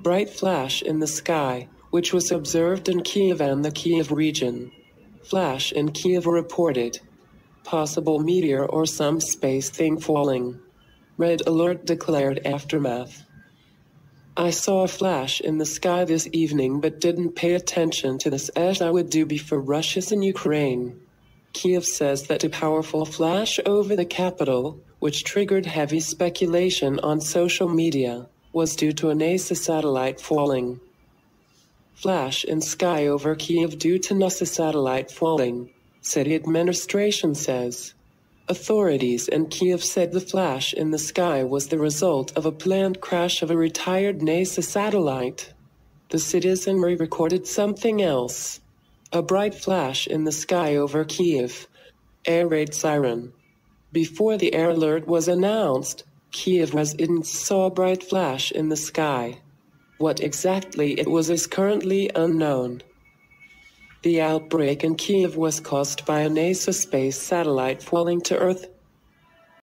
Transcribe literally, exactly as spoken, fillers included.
bright flash in the sky, which was observed in Kyiv and the Kyiv region. Flash in Kyiv reported. Possible meteor or some space thing falling. Red alert declared aftermath. I saw a flash in the sky this evening but didn't pay attention to this as I would do before Russia's in Ukraine. Kyiv says that a powerful flash over the capital, which triggered heavy speculation on social media, was due to a NASA satellite falling. Flash in sky over Kyiv due to NASA satellite falling, city administration says. Authorities in Kyiv said the flash in the sky was the result of a planned crash of a retired NASA satellite. The citizenry recorded something else. A bright flash in the sky over Kyiv. Air raid siren. Before the air alert was announced, Kyiv residents saw a bright flash in the sky. What exactly it was is currently unknown. The outbreak in Kyiv was caused by a NASA space satellite falling to Earth,